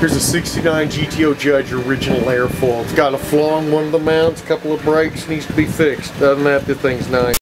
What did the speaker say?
Here's a 69 GTO Judge original airfoil. It's got a flaw on one of the mounts, a couple of brakes, needs to be fixed. Other than that, the thing's nice.